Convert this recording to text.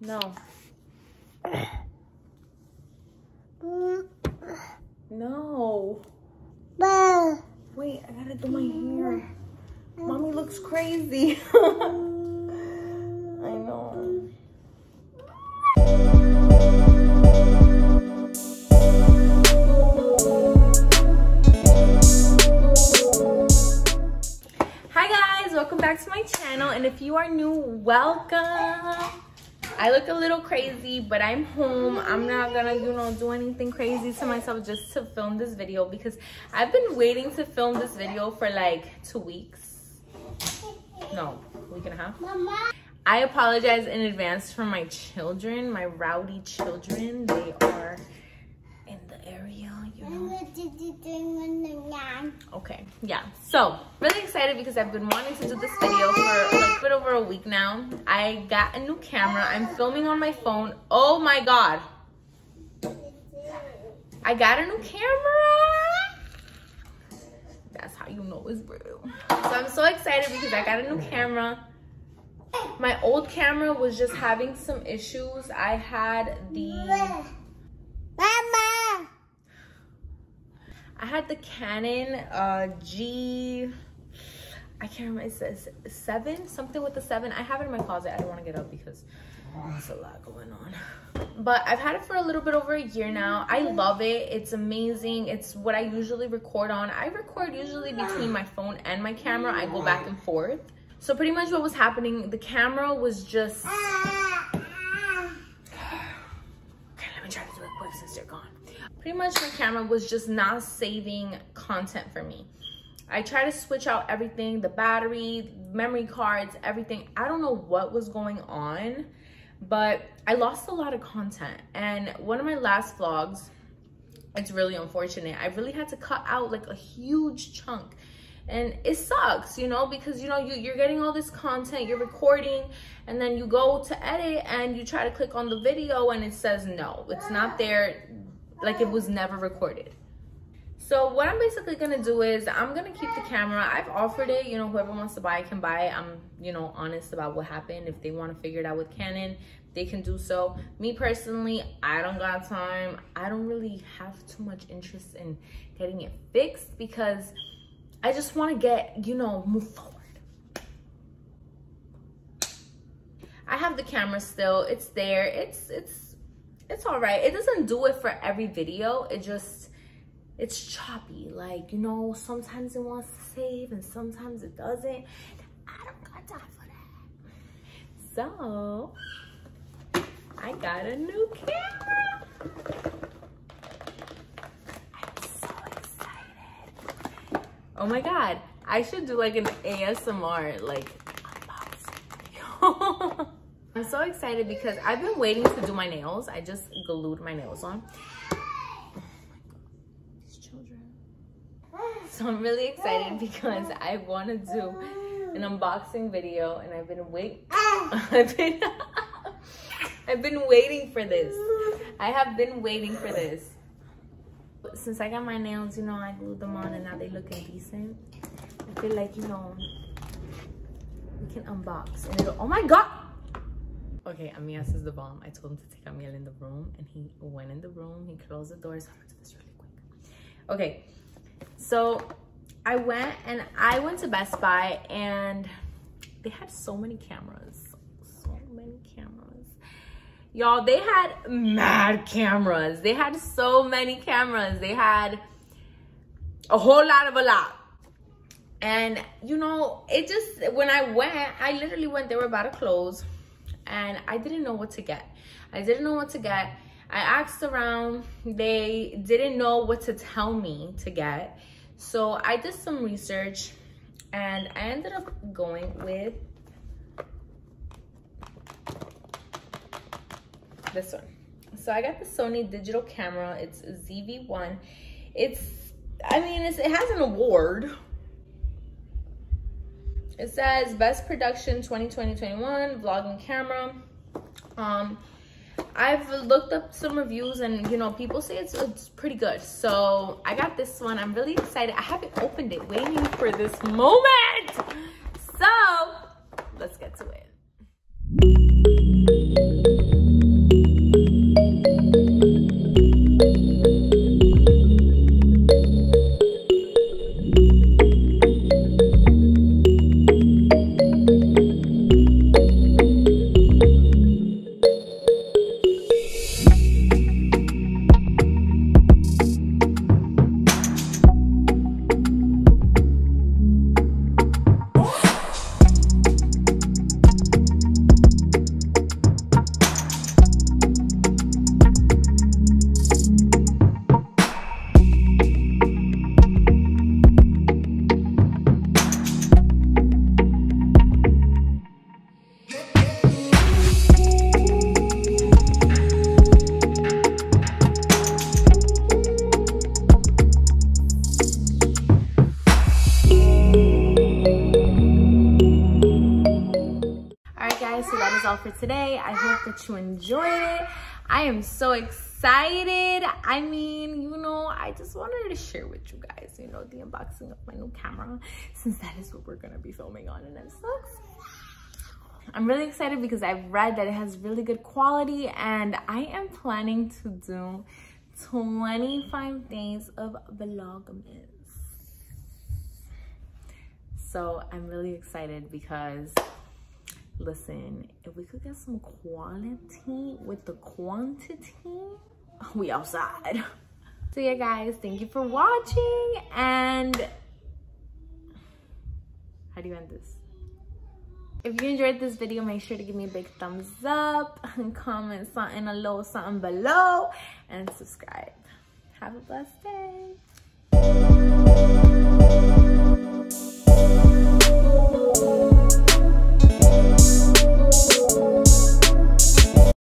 No. No. Wait, I gotta do my hair. Mommy looks crazy. I know. Hi guys, welcome back to my channel, and if you are new, welcome. I look a little crazy, but I'm home. I'm not gonna, you know, do anything crazy to myself just to film this video, because I've been waiting to film this video for like 2 weeks. No, a week and a half. Mama. I apologize in advance for my children, my rowdy children. They are in the area, you know. Okay, yeah. So, really excited because I've been wanting to do this video for like a bit over a week now. I got a new camera. I'm filming on my phone. Oh my God. I got a new camera. That's how you know it's real. So I'm so excited because I got a new camera. My old camera was just having some issues. I had the Mama. I had the Canon G, I can't remember, it says 7, something with the 7. I have it in my closet. I don't want to get up because there's a lot going on. But I've had it for a little bit over a year now. I love it. It's amazing. It's what I usually record on. I record usually between my phone and my camera. I go back and forth. So pretty much what was happening, the camera was just... Okay, let me try to do it quick since they're gone. Pretty much my camera was just not saving content for me. I tried to switch out everything, the battery, memory cards, everything. I don't know what was going on, but I lost a lot of content. And one of my last vlogs, it's really unfortunate. I really had to cut out like a huge chunk. And it sucks, you know, because, you know, you're getting all this content, you're recording, and then you go to edit and you try to click on the video and it says no, it's not there, like it was never recorded. So what I'm basically gonna do is I'm gonna keep the camera. I've offered it, you know, whoever wants to buy it can buy it. I'm, you know, honest about what happened. If they want to figure it out with Canon, they can do so. Me personally, I don't got time. I don't really have too much interest in getting it fixed because I just want to get, you know, move forward. I have the camera still. It's there. It's all right. It doesn't do it for every video. It just, it's choppy. Like, you know, sometimes it wants to save and sometimes it doesn't. I don't got time for that. So, I got a new camera. Oh my God, I should do like an ASMR, like unboxing. I'm so excited because I've been waiting to do my nails. I just glued my nails on. Oh my God, these children. So I'm really excited because I want to do an unboxing video and I've been waiting for this. I have been waiting for this. Since I got my nails, you know, I glued them on and now they looking decent. I feel like, you know, we can unbox. And it'll, oh my God! Okay, Amias is the bomb. I told him to take Amiel in the room and he went in the room. He closed the doors. So I'm gonna do this really quick. Okay, so I went to Best Buy and they had so many cameras. So many cameras. Y'all, they had mad cameras. They had so many cameras. They had a whole lot of a lot. And, you know, it just, when I went, I literally went, they were about to close. And I didn't know what to get. I didn't know what to get. I asked around. They didn't know what to tell me to get. So I did some research. And I ended up going with this one. So I got the Sony digital camera. It's ZV-1. It has an award. It says best production 2020-21 vlogging camera. I've looked up some reviews and, you know, people say it's pretty good. So I got this one. I'm really excited. I haven't opened it, waiting for this moment. So let's get to it. that you enjoyed it. I am so excited. I mean, you know, I just wanted to share with you guys, you know, the unboxing of my new camera, since that is what we're gonna be filming on, and I'm so excited. I'm really excited because I've read that it has really good quality, and I am planning to do 25 days of vlogmas. So I'm really excited because, listen, if we could get some quality with the quantity, we outside. So yeah, guys, thank you for watching, and how do you end this? If you enjoyed this video, make sure to give me a big thumbs up and comment something, a little something below, and subscribe. Have a blessed day.